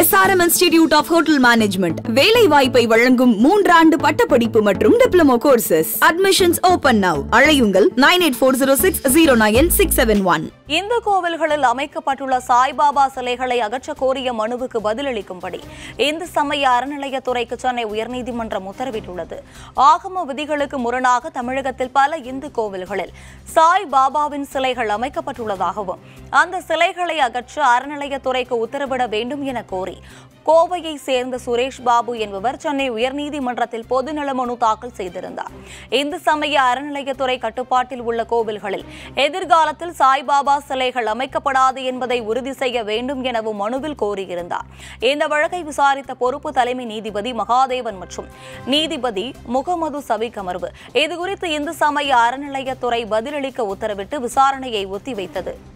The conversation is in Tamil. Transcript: SRM Institute of Hotel Management. Velai Vaipai Valangum 3 ஆண்டு பட்டப்படிப்பு மற்றும் diploma courses. Admissions open now. அழையுங்கள் 9840609671. இந்த கோவில்களில் அமைக்கப்பட்டுள்ள சாய்பாபா சிலைகளை அகற்ற கோரிய மனுவுக்கு பதிலளிக்கும்படி இந்து சமய அறநிலையத்துறைக்கு சென்னை உயர்நீதிமன்றம் உத்தரவிட்டுள்ளது. ஆகம விதிகளுக்கு முரணாக தமிழகத்தில் பல இந்து கோவில்களில் சாய்பாபாவின் சிலைகள் அமைக்கப்பட்டுள்ளதாகவும் அந்த சிலைகளை அகற்ற அறநிலையத்துறைக்கு உத்தரவிட வேண்டும் என கோவையை சேர்ந்த சுரேஷ் பாபு என்பவர் சென்னை உயர்நீதிமன்றத்தில் பொதுநல மனு தாக்கல் செய்திருந்தார். இந்து சமய அறநிலையத்துறை கட்டுப்பாட்டில் உள்ள கோவில்களில் எதிர்காலத்தில் சாய்பாபா சிலைகள் அமைக்கப்படாது என்பதை உறுதி செய்ய வேண்டும் எனவும் மனுவில் கோரியிருந்தார். இந்த வழக்கை விசாரித்த பொறுப்பு தலைமை நீதிபதி மகாதேவன் மற்றும் நீதிபதி முகமது சபிக் அமர்வு இதுகுறித்து இந்து சமய அறநிலையத்துறை பதிலளிக்க உத்தரவிட்டு விசாரணையை ஒத்திவைத்தது.